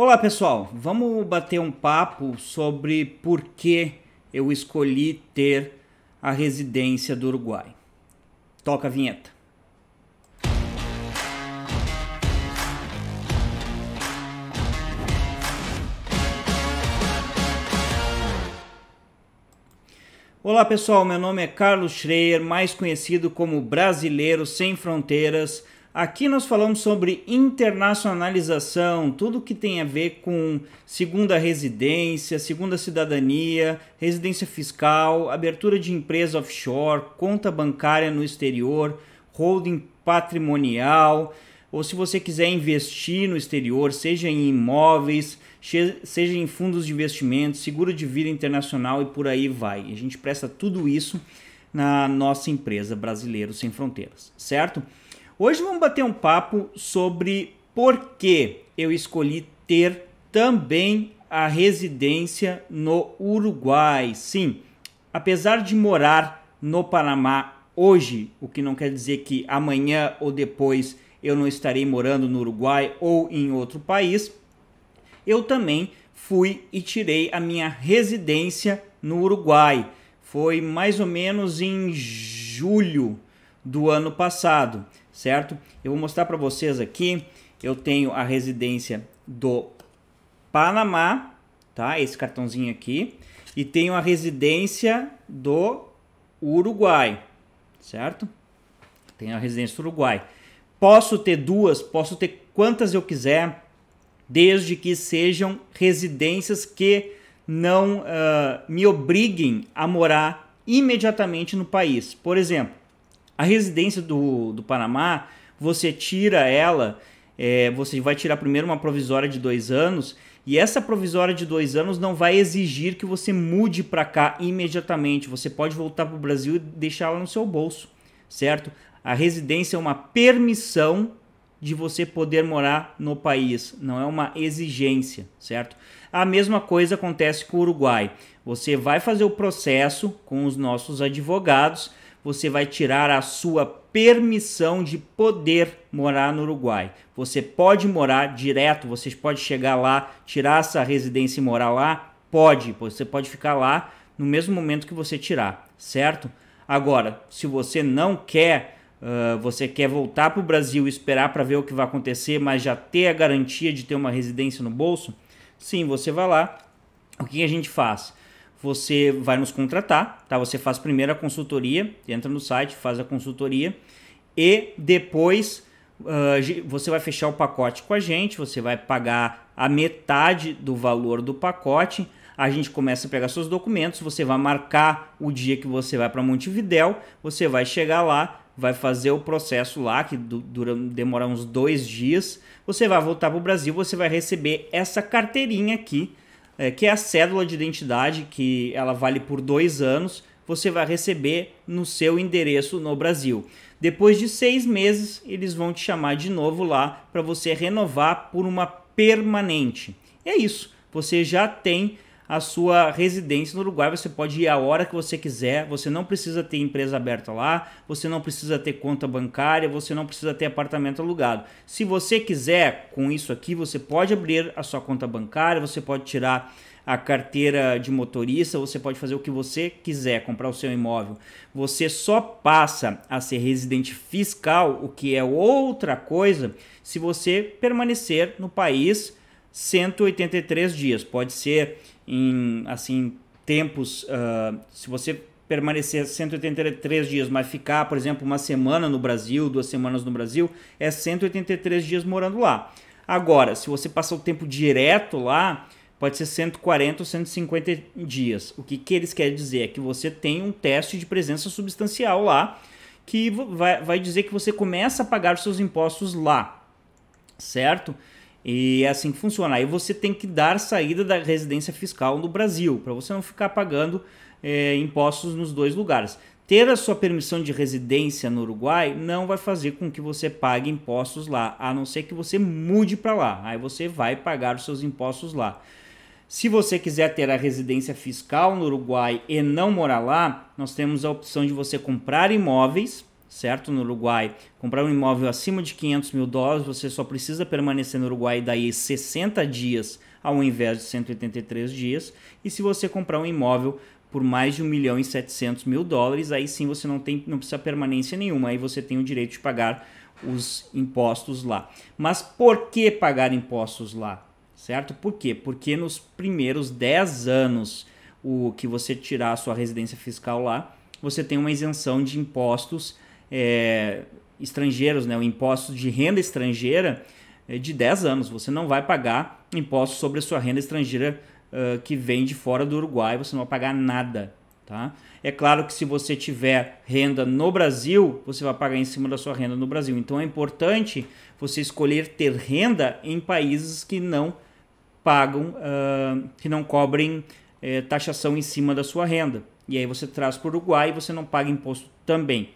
Olá pessoal, vamos bater um papo sobre por que eu escolhi ter a residência do Uruguai. Toca a vinheta. Olá pessoal, meu nome é Carlos Schreier, mais conhecido como Brasileiro Sem Fronteiras. Aqui nós falamos sobre internacionalização, tudo que tem a ver com segunda residência, segunda cidadania, residência fiscal, abertura de empresa offshore, conta bancária no exterior, holding patrimonial, ou se você quiser investir no exterior, seja em imóveis, seja em fundos de investimento, seguro de vida internacional e por aí vai. A gente presta tudo isso na nossa empresa Brasileiro Sem Fronteiras, certo? Hoje vamos bater um papo sobre por que eu escolhi ter também a residência no Uruguai. Sim, apesar de morar no Panamá hoje, o que não quer dizer que amanhã ou depois eu não estarei morando no Uruguai ou em outro país, eu também fui e tirei a minha residência no Uruguai. Foi mais ou menos em julho do ano passado, certo? Eu vou mostrar para vocês aqui. Eu tenho a residência do Panamá, tá? Esse cartãozinho aqui. E tenho a residência do Uruguai, certo? Tenho a residência do Uruguai. Posso ter duas, posso ter quantas eu quiser, desde que sejam residências que não me obriguem a morar imediatamente no país. Por exemplo, a residência do Panamá, você tira ela, você vai tirar primeiro uma provisória de 2 anos, e essa provisória de 2 anos não vai exigir que você mude para cá imediatamente. Você pode voltar para o Brasil e deixar ela no seu bolso, certo? A residência é uma permissão de você poder morar no país, não é uma exigência, certo? A mesma coisa acontece com o Uruguai. Você vai fazer o processo com os nossos advogados, você vai tirar a sua permissão de poder morar no Uruguai. Você pode morar direto, você pode chegar lá, tirar essa residência e morar lá? Pode, você pode ficar lá no mesmo momento que você tirar, certo? Agora, se você não quer, você quer voltar para o Brasil e esperar para ver o que vai acontecer, mas já ter a garantia de ter uma residência no bolso, sim, você vai lá. O que a gente faz? Você vai nos contratar, tá? Você faz primeiro a consultoria, entra no site, faz a consultoria e depois você vai fechar o pacote com a gente, você vai pagar a metade do valor do pacote, a gente começa a pegar seus documentos, você vai marcar o dia que você vai para Montevidéu, você vai chegar lá, vai fazer o processo lá, que demora uns 2 dias, você vai voltar para o Brasil, você vai receber essa carteirinha aqui, que é a cédula de identidade, que ela vale por 2 anos, você vai receber no seu endereço no Brasil. Depois de 6 meses, eles vão te chamar de novo lá para você renovar por uma permanente. É isso, você já tem a sua residência no Uruguai, você pode ir a hora que você quiser, você não precisa ter empresa aberta lá, você não precisa ter conta bancária, você não precisa ter apartamento alugado. Se você quiser, com isso aqui, você pode abrir a sua conta bancária, você pode tirar a carteira de motorista, você pode fazer o que você quiser, comprar o seu imóvel. Você só passa a ser residente fiscal, o que é outra coisa, se você permanecer no país 183 dias, pode ser em assim tempos, se você permanecer 183 dias, mas ficar, por exemplo, 1 semana no Brasil, 2 semanas no Brasil, é 183 dias morando lá. Agora, se você passar o tempo direto lá, pode ser 140 ou 150 dias. O que eles querem dizer é que você tem um teste de presença substancial lá, que vai dizer que você começa a pagar os seus impostos lá, certo? E é assim que funciona. Aí você tem que dar saída da residência fiscal no Brasil, para você não ficar pagando impostos nos 2 lugares. Ter a sua permissão de residência no Uruguai não vai fazer com que você pague impostos lá, a não ser que você mude para lá. Aí você vai pagar os seus impostos lá. Se você quiser ter a residência fiscal no Uruguai e não morar lá, nós temos a opção de você comprar imóveis, certo? No Uruguai, comprar um imóvel acima de $500 mil, você só precisa permanecer no Uruguai daí 60 dias ao invés de 183 dias. E se você comprar um imóvel por mais de US$ 1.700.000, aí sim você não precisa permanência nenhuma, aí você tem o direito de pagar os impostos lá. Mas por que pagar impostos lá, certo? Por quê? Porque nos primeiros 10 anos o que você tirar a sua residência fiscal lá, você tem uma isenção de impostos estrangeiros, né? O imposto de renda estrangeira de 10 anos. Você não vai pagar impostos sobre a sua renda estrangeira que vem de fora do Uruguai, você não vai pagar nada, tá? É claro que se você tiver renda no Brasil, você vai pagar em cima da sua renda no Brasil. Então é importante você escolher ter renda em países que não pagam, que não cobrem taxação em cima da sua renda. E aí você traz para o Uruguai e você não paga imposto também,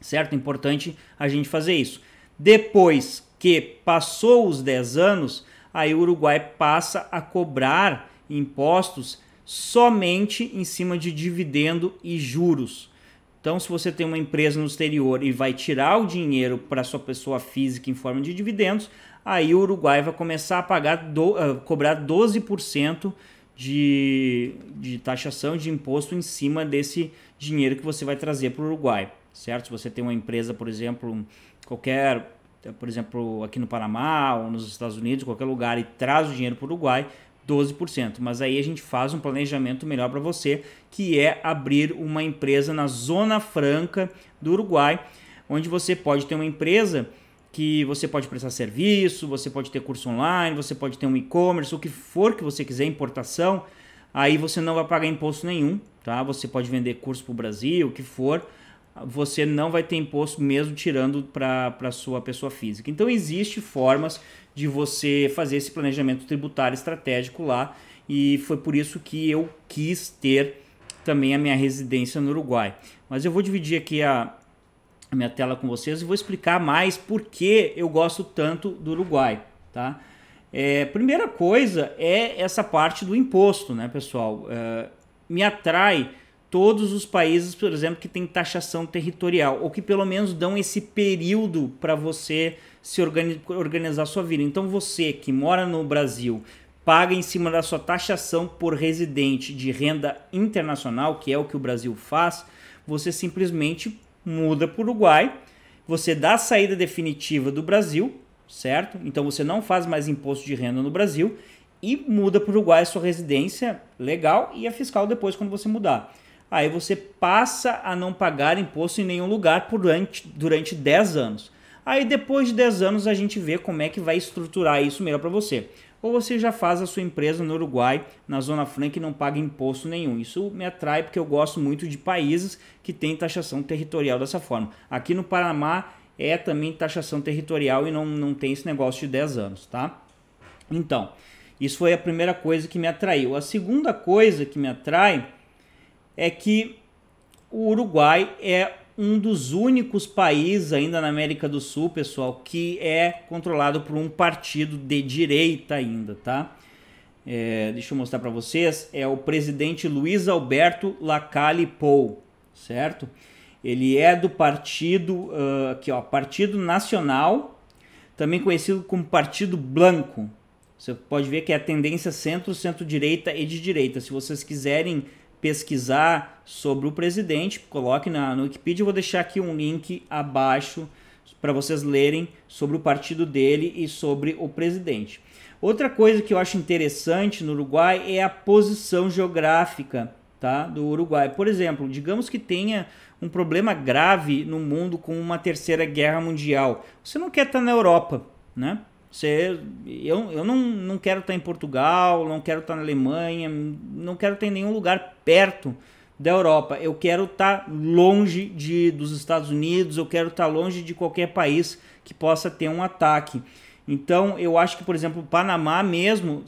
certo? É importante a gente fazer isso. Depois que passou os 10 anos, aí o Uruguai passa a cobrar impostos somente em cima de dividendo e juros. Então, se você tem uma empresa no exterior e vai tirar o dinheiro para sua pessoa física em forma de dividendos, aí o Uruguai vai começar a pagar cobrar 12% de taxação de imposto em cima desse dinheiro que você vai trazer para o Uruguai, certo? Se você tem uma empresa, por exemplo, aqui no Panamá ou nos Estados Unidos, qualquer lugar, e traz o dinheiro para o Uruguai, 12%. Mas aí a gente faz um planejamento melhor para você, que é abrir uma empresa na Zona Franca do Uruguai, onde você pode ter uma empresa que você pode prestar serviço, você pode ter curso online, você pode ter um e-commerce, o que for que você quiser, importação. Aí você não vai pagar imposto nenhum, tá? Você pode vender curso para o Brasil, o que for, você não vai ter imposto mesmo tirando para sua pessoa física. Então existe formas de você fazer esse planejamento tributário estratégico lá, e foi por isso que eu quis ter também a minha residência no Uruguai. Mas eu vou dividir aqui a minha tela com vocês e vou explicar mais por que eu gosto tanto do Uruguai, tá? Primeira coisa é essa parte do imposto, né, pessoal? Me atrai todos os países, por exemplo, que tem taxação territorial, ou que pelo menos dão esse período para você se organizar sua vida. Então você que mora no Brasil, paga em cima da sua taxação por residente de renda internacional, que é o que o Brasil faz, você simplesmente muda para o Uruguai, você dá a saída definitiva do Brasil, certo? Então você não faz mais imposto de renda no Brasil e muda para o Uruguai a sua residência legal e a fiscal depois quando você mudar. Aí você passa a não pagar imposto em nenhum lugar durante 10 anos. Aí depois de 10 anos a gente vê como é que vai estruturar isso melhor para você. Ou você já faz a sua empresa no Uruguai, na Zona Franca, e não paga imposto nenhum. Isso me atrai porque eu gosto muito de países que têm taxação territorial dessa forma. Aqui no Panamá é também taxação territorial e não tem esse negócio de 10 anos, tá? Então, isso foi a primeira coisa que me atraiu. A segunda coisa que me atrai é que o Uruguai é um dos únicos países ainda na América do Sul, pessoal, que é controlado por um partido de direita ainda, tá? Deixa eu mostrar para vocês. É o presidente Luiz Alberto Lacalle Pou, certo? Ele é do partido, aqui ó, Partido Nacional, também conhecido como Partido Blanco. Você pode ver que é a tendência centro, centro-direita e de direita. Se vocês quiserem pesquisar sobre o presidente, coloque no Wikipedia. Eu vou deixar aqui um link abaixo para vocês lerem sobre o partido dele e sobre o presidente. Outra coisa que eu acho interessante no Uruguai é a posição geográfica, tá, do Uruguai. Por exemplo, digamos que tenha um problema grave no mundo com uma terceira guerra mundial. Você não quer estar na Europa, né? Eu não quero estar em Portugal, não quero estar na Alemanha, não quero estar em nenhum lugar perto da Europa. Eu quero estar longe dos Estados Unidos, eu quero estar longe de qualquer país que possa ter um ataque. Então, eu acho que, por exemplo, o Panamá mesmo,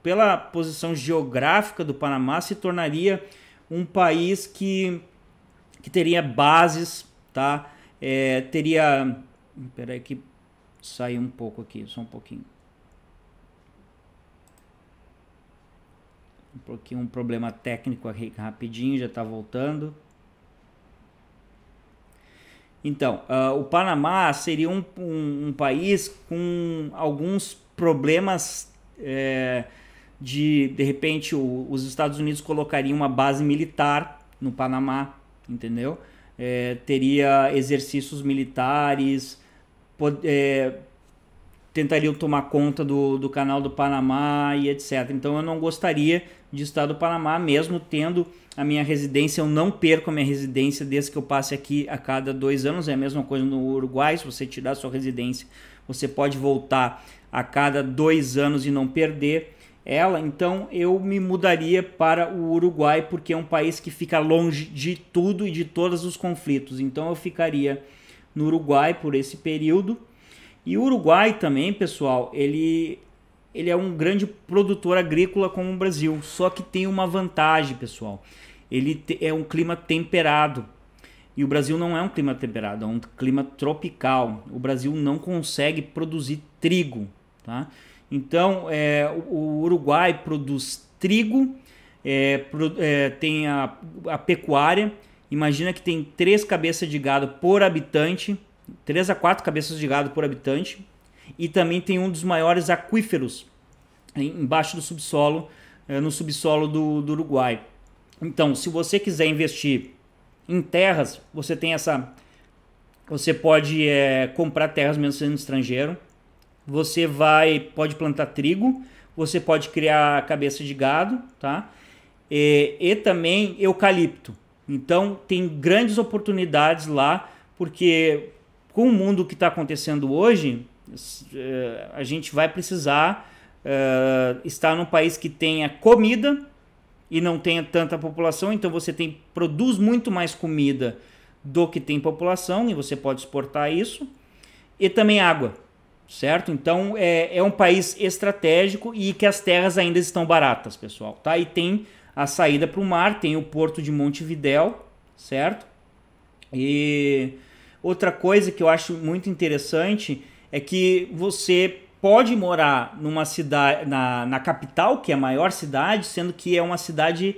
pela posição geográfica do Panamá, se tornaria um país que teria bases, tá? Teria... Peraí que... Sair um pouco aqui, só um pouquinho. Um pouquinho, um problema técnico aqui, rapidinho, já tá voltando. Então, o Panamá seria um país com alguns problemas de repente, os Estados Unidos colocariam uma base militar no Panamá, entendeu? Teria exercícios militares, tentariam tomar conta do canal do Panamá e etc. Então eu não gostaria de estar no Panamá, mesmo tendo a minha residência. Eu não perco a minha residência desde que eu passe aqui a cada 2 anos. É a mesma coisa no Uruguai, se você tirar a sua residência, você pode voltar a cada 2 anos e não perder ela. Então eu me mudaria para o Uruguai, porque é um país que fica longe de tudo e de todos os conflitos. Então eu ficaria no Uruguai por esse período. E o Uruguai também, pessoal, ele é um grande produtor agrícola como o Brasil, só que tem uma vantagem, pessoal. Ele é um clima temperado, e o Brasil não é um clima temperado, é um clima tropical. O Brasil não consegue produzir trigo, tá? Então, o Uruguai produz trigo, tem a pecuária. Imagina que tem 3 cabeças de gado por habitante, 3 a 4 cabeças de gado por habitante, e também tem um dos maiores aquíferos embaixo do subsolo, no subsolo do Uruguai. Então, se você quiser investir em terras, você tem você pode comprar terras mesmo sendo estrangeiro. Você pode plantar trigo, você pode criar cabeça de gado, tá? E também eucalipto. Então tem grandes oportunidades lá, porque com o mundo que está acontecendo hoje, a gente vai precisar estar num país que tenha comida e não tenha tanta população. Então você produz muito mais comida do que tem população, e você pode exportar isso. E também água, certo? Então é um país estratégico, e que as terras ainda estão baratas, pessoal, tá? E tem a saída para o mar, tem o porto de Montevidéu, certo? E outra coisa que eu acho muito interessante é que você pode morar numa cidade, na capital, que é a maior cidade, sendo que é uma cidade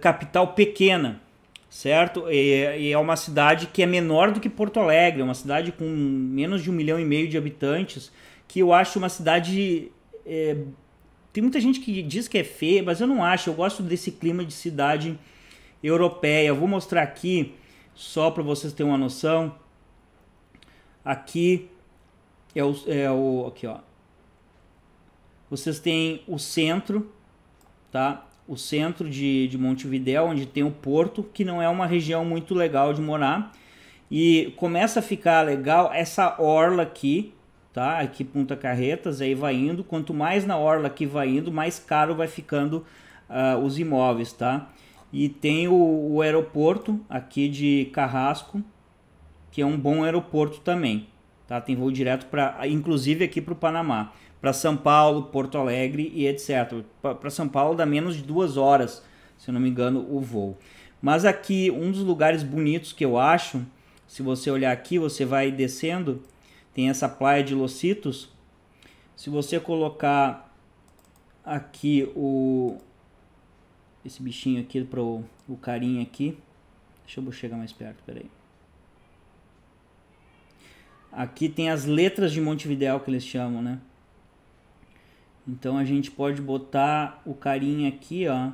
capital pequena, certo? E é uma cidade que é menor do que Porto Alegre, é uma cidade com menos de 1,5 milhão de habitantes, que eu acho uma cidade... Tem muita gente que diz que é feia, mas eu não acho. Eu gosto desse clima de cidade europeia. Eu vou mostrar aqui, só para vocês terem uma noção. Aqui aqui, ó. Vocês têm o centro, tá? O centro de Montevidéu, onde tem o porto, que não é uma região muito legal de morar. E começa a ficar legal essa orla aqui, tá? Aqui Punta Carretas, aí vai indo. Quanto mais na orla aqui vai indo, mais caro vai ficando os imóveis, tá? E tem o aeroporto aqui de Carrasco, que é um bom aeroporto também, tá? Tem voo direto inclusive aqui para o Panamá, para São Paulo, Porto Alegre e etc. Para São Paulo dá menos de 2 horas, se eu não me engano, o voo. Mas aqui um dos lugares bonitos que eu acho, se você olhar aqui, você vai descendo. Tem essa praia de Los Itos. Se você colocar aqui esse bichinho aqui para o carinha aqui. Deixa eu chegar mais perto, peraí. Aqui tem as letras de Montevidéu, que eles chamam, né? Então a gente pode botar o carinha aqui, ó,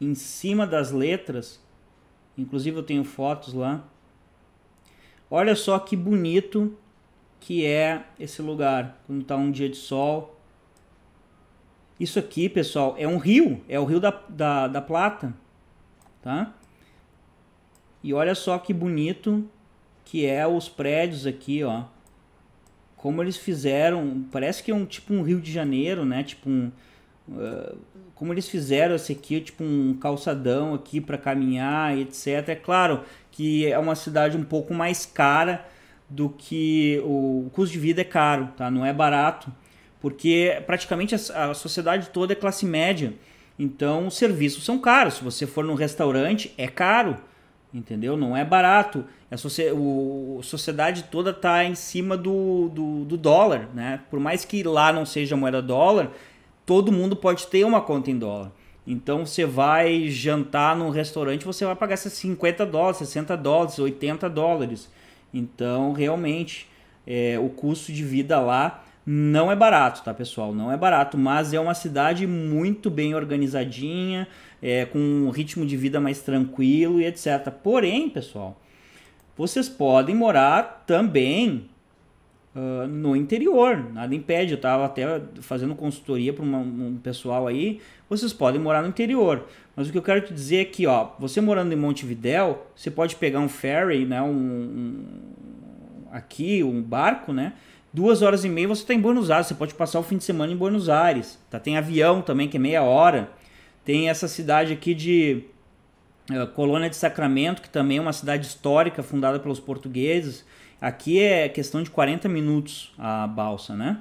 em cima das letras. Inclusive eu tenho fotos lá. Olha só que bonito que é esse lugar, quando tá um dia de sol. Isso aqui, pessoal, é um rio, é o Rio da Plata, tá? E olha só que bonito que é os prédios aqui, ó. Como eles fizeram, parece que é tipo um Rio de Janeiro, né? Tipo como eles fizeram esse aqui, tipo um calçadão aqui para caminhar, etc. É claro que é uma cidade um pouco mais cara do que o custo de vida é caro, tá? Não é barato, porque praticamente a sociedade toda é classe média. Então os serviços são caros. Se você for num restaurante, é caro, entendeu? Não é barato. A sociedade toda está em cima do dólar, né? Por mais que lá não seja moeda dólar, todo mundo pode ter uma conta em dólar. Então você vai jantar num restaurante, você vai pagar 50 dólares, 60 dólares, 80 dólares. Então, realmente, o custo de vida lá não é barato, tá, pessoal? Não é barato, mas é uma cidade muito bem organizadinha, com um ritmo de vida mais tranquilo e etc. Porém, pessoal, vocês podem morar também no interior, nada impede. Eu estava até fazendo consultoria para um pessoal aí. Vocês podem morar no interior, mas o que eu quero te dizer é que, ó, você morando em Montevidéu, você pode pegar um ferry, né, um barco, né, 2 horas e meia você está em Buenos Aires. Você pode passar o fim de semana em Buenos Aires, tá? Tem avião também, que é meia hora. Tem essa cidade aqui de Colônia de Sacramento, que também é uma cidade histórica fundada pelos portugueses. Aqui é questão de 40 minutos a balsa, né?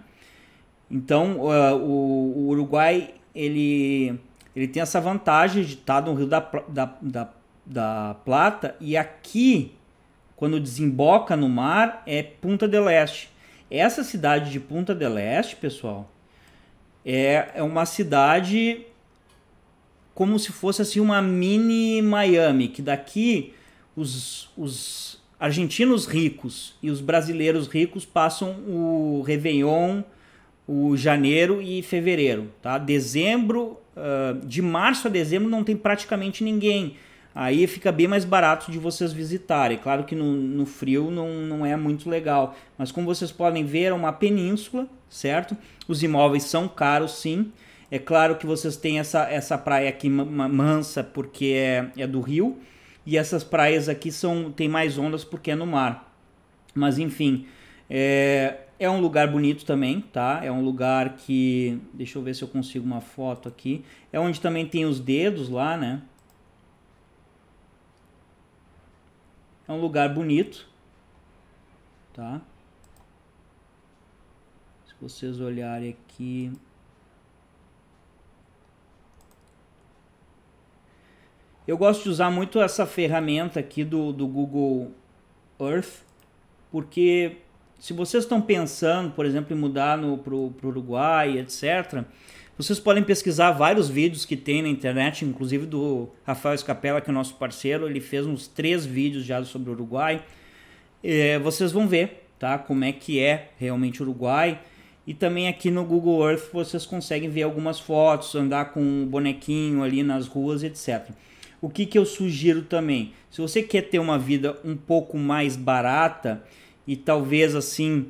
Então, o Uruguai, ele tem essa vantagem de estar no Rio da Plata, e aqui, quando desemboca no mar, é Punta del Este. Essa cidade de Punta del Este, pessoal, é uma cidade como se fosse assim uma mini Miami, que daqui os argentinos ricos e os brasileiros ricos passam o Réveillon, o janeiro e fevereiro, tá? Dezembro, de março a dezembro não tem praticamente ninguém. Aí fica bem mais barato de vocês visitarem. Claro que no frio não é muito legal, mas como vocês podem ver, é uma península, certo? Os imóveis são caros, sim. É claro que vocês têm essa praia aqui mansa, porque é do rio. E essas praias aqui tem mais ondas porque é no mar. Mas enfim, é um lugar bonito também, tá? É um lugar que... Deixa eu ver se eu consigo uma foto aqui. É onde também tem os dedos lá, né? É um lugar bonito, tá? Se vocês olharem aqui... Eu gosto de usar muito essa ferramenta aqui do Google Earth, porque se vocês estão pensando, por exemplo, em mudar para o Uruguai, etc., vocês podem pesquisar vários vídeos que tem na internet, inclusive do Rafael Scapella, que é nosso parceiro. Ele fez uns 3 vídeos já sobre o Uruguai. Vocês vão ver, tá, como é que é realmente o Uruguai. E também aqui no Google Earth vocês conseguem ver algumas fotos, andar com um bonequinho ali nas ruas, etc. O que eu sugiro também? Se você quer ter uma vida um pouco mais barata e talvez assim,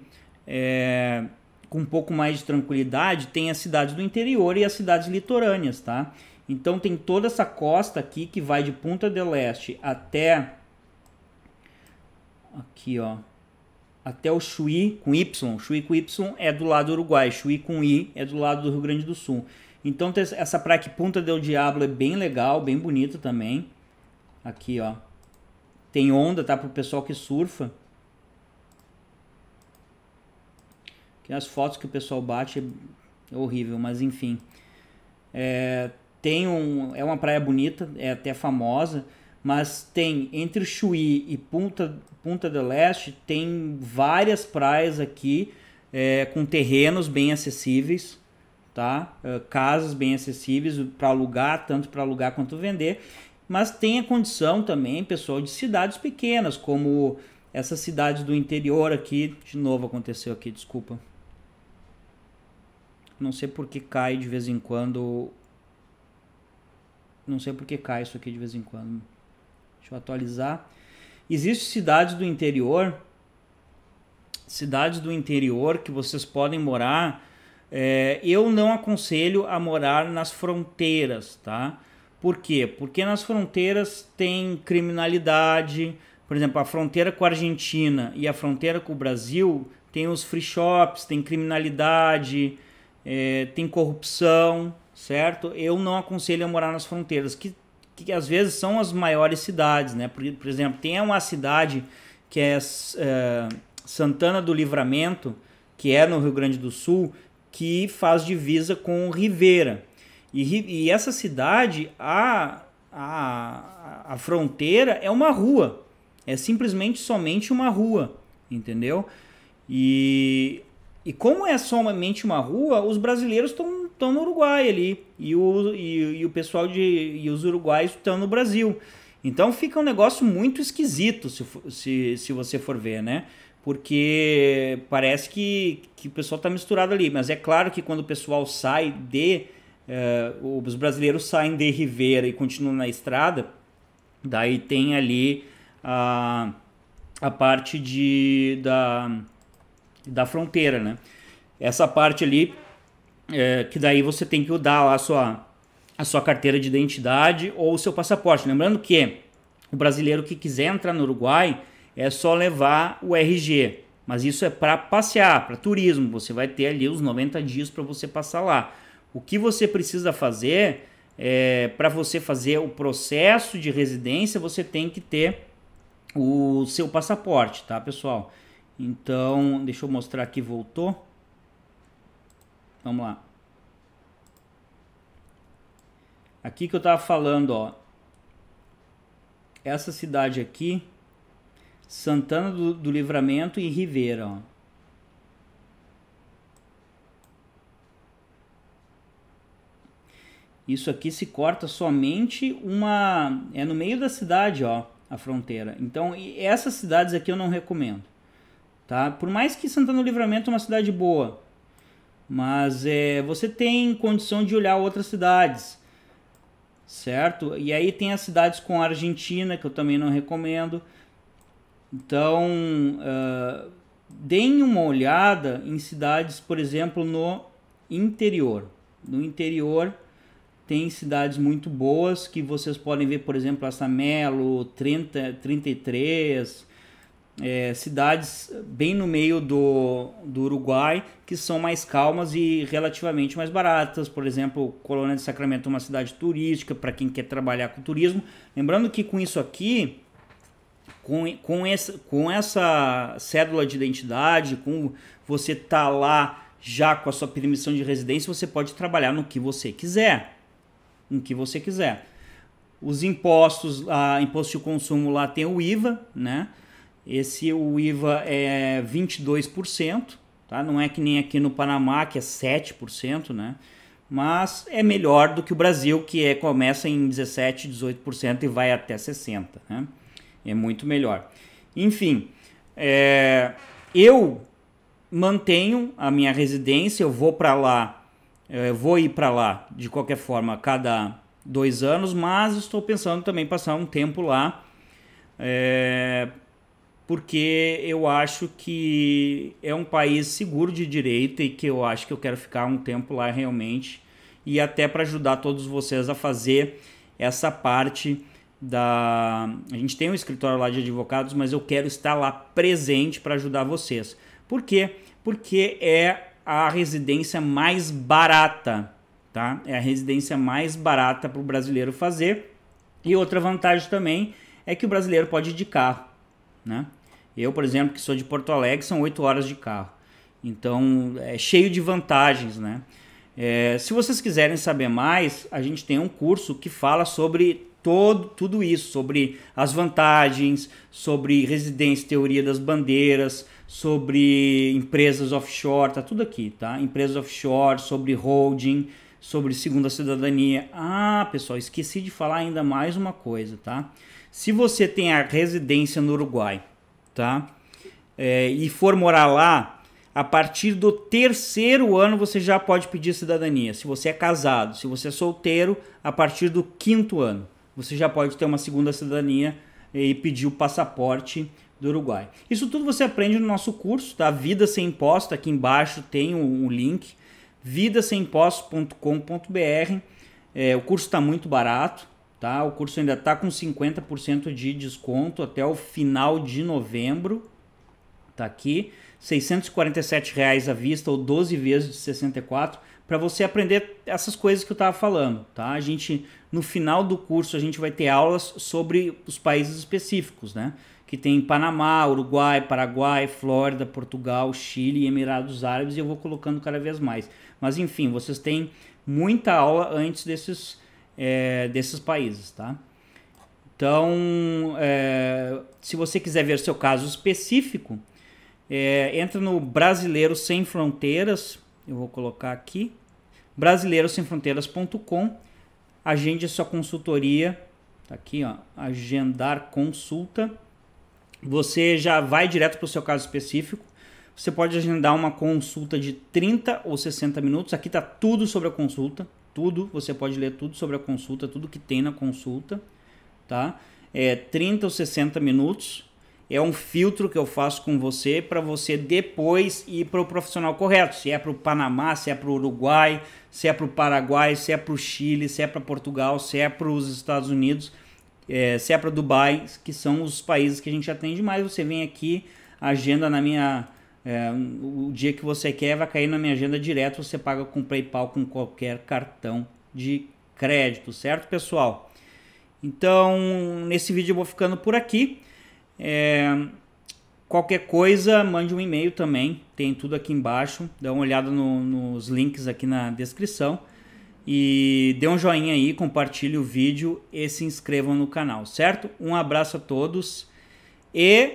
com um pouco mais de tranquilidade, tem as cidades do interior e as cidades litorâneas, tá? Então tem toda essa costa aqui que vai de Punta del Este até aqui, ó, até o Chuí com Y. Chuí com Y é do lado do Uruguai, Chuí com I é do lado do Rio Grande do Sul. Então essa praia que Punta del Diablo é bem legal, bem bonita também. Aqui, ó. Tem onda, tá? Para o pessoal que surfa. Aqui as fotos que o pessoal bate é horrível, mas enfim. É uma praia bonita, é até famosa. Mas tem, entre Chuí e Punta del Este, tem várias praias aqui com terrenos bem acessíveis. Tá? Casas bem acessíveis para alugar, tanto para alugar quanto vender, mas tem a condição também, pessoal, de cidades pequenas, como essas cidades do interior aqui. De novo aconteceu aqui, desculpa. Não sei porque cai de vez em quando. Não sei porque cai isso aqui de vez em quando. Deixa eu atualizar. Existem cidades do interior, que vocês podem morar. Eu não aconselho a morar nas fronteiras, tá? Por quê? Porque nas fronteiras tem criminalidade. Por exemplo, a fronteira com a Argentina e a fronteira com o Brasil tem os free shops, tem criminalidade, tem corrupção, certo? Eu não aconselho a morar nas fronteiras, que às vezes são as maiores cidades, né? Por exemplo, tem uma cidade que é Santana do Livramento, que é no Rio Grande do Sul, que faz divisa com Rivera. E essa cidade, a fronteira é uma rua. É simplesmente somente uma rua, entendeu? E como é somente uma rua, os brasileiros estão no Uruguai ali. E os uruguaios estão no Brasil. Então fica um negócio muito esquisito se você for ver, né? Porque parece que o pessoal está misturado ali, mas é claro que quando o pessoal sai de... os brasileiros saem de Rivera e continuam na estrada, daí tem ali a parte da fronteira, né? Essa parte ali, que daí você tem que dar lá a sua carteira de identidade ou o seu passaporte. Lembrando que o brasileiro que quiser entrar no Uruguai é só levar o RG, mas isso é para passear, para turismo. Você vai ter ali os 90 dias para você passar lá. O que você precisa fazer para você fazer o processo de residência, você tem que ter o seu passaporte, tá, pessoal? Então, deixa eu mostrar aqui, voltou. Vamos lá. Aqui que eu tava falando, ó. Essa cidade aqui, Santana do Livramento e Rivera, ó. Isso aqui se corta somente uma... É no meio da cidade, ó, a fronteira. Então, essas cidades aqui eu não recomendo, tá? Por mais que Santana do Livramento é uma cidade boa, mas você tem condição de olhar outras cidades, certo? E aí tem as cidades com a Argentina, que eu também não recomendo. Então, deem uma olhada em cidades, por exemplo, no interior. No interior tem cidades muito boas que vocês podem ver, por exemplo, Assamelo, 33... cidades bem no meio do Uruguai, que são mais calmas e relativamente mais baratas. Por exemplo, Colônia de Sacramento é uma cidade turística para quem quer trabalhar com turismo. Lembrando que com isso aqui, com essa cédula de identidade, com você tá lá já com a sua permissão de residência, você pode trabalhar no que você quiser, no que você quiser. Os impostos, imposto de consumo lá tem o IVA, né? O IVA é 22%, tá? Não é que nem aqui no Panamá, que é 7%, né? Mas é melhor do que o Brasil, que começa em 17%, 18% e vai até 60%, né? É muito melhor. Enfim, eu mantenho a minha residência, eu vou para lá, eu vou ir para lá de qualquer forma a cada 2 anos, mas estou pensando também passar um tempo lá, porque eu acho que é um país seguro de direito e que eu acho que eu quero ficar um tempo lá realmente, e até para ajudar todos vocês a fazer essa parte a gente tem um escritório lá de advogados, mas eu quero estar lá presente para ajudar vocês. Por quê? Porque é a residência mais barata, tá? É a residência mais barata para o brasileiro fazer. E outra vantagem também é que o brasileiro pode ir de carro, né? Eu, por exemplo, que sou de Porto Alegre, são 8 horas de carro. Então, é cheio de vantagens, né? Se vocês quiserem saber mais, a gente tem um curso que fala sobre tudo isso, sobre as vantagens, sobre residência, teoria das bandeiras, sobre empresas offshore, tá tudo aqui, tá? Empresas offshore, sobre holding, sobre segunda cidadania. Ah, pessoal, esqueci de falar ainda mais uma coisa, tá? Se você tem a residência no Uruguai, tá? E for morar lá, a partir do 3º ano você já pode pedir cidadania. Se você é casado, se você é solteiro, a partir do 5º ano você já pode ter uma segunda cidadania e pedir o passaporte do Uruguai. Isso tudo você aprende no nosso curso, tá? Vida Sem Imposto, aqui embaixo tem um link, vidasemimposto.com.br. O curso está muito barato, tá? O curso ainda está com 50% de desconto até o final de novembro. Tá aqui, R$ 647 à vista ou 12 vezes de 64, para você aprender essas coisas que eu estava falando, tá? A gente, no final do curso, a gente vai ter aulas sobre os países específicos, né? Que tem Panamá, Uruguai, Paraguai, Flórida, Portugal, Chile e Emirados Árabes, e eu vou colocando cada vez mais. Mas enfim, vocês têm muita aula antes desses países, tá? Então, se você quiser ver seu caso específico, entra no Brasileiro Sem Fronteiras, eu vou colocar aqui, brasileirosemfronteiras.com, agende a sua consultoria, Tá aqui, ó, agendar consulta. Você já vai direto para o seu caso específico. Você pode agendar uma consulta de 30 ou 60 minutos. Aqui tá tudo sobre a consulta, tudo. Você pode ler tudo sobre a consulta, tudo que tem na consulta, tá? É 30 ou 60 minutos. É um filtro que eu faço com você para você depois ir para o profissional correto. Se é para o Panamá, se é para o Uruguai, se é para o Paraguai, se é para o Chile, se é para Portugal, se é para os Estados Unidos, se é para Dubai, que são os países que a gente atende mais. Você vem aqui, agenda na minha... o dia que você quer vai cair na minha agenda direto. Você paga com PayPal, com qualquer cartão de crédito, certo, pessoal? Então, nesse vídeo eu vou ficando por aqui. Qualquer coisa, mande um e-mail também, tem tudo aqui embaixo, dá uma olhada nos links aqui na descrição e dê um joinha aí, compartilhe o vídeo e se inscrevam no canal, certo? Um abraço a todos e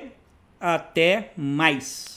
até mais!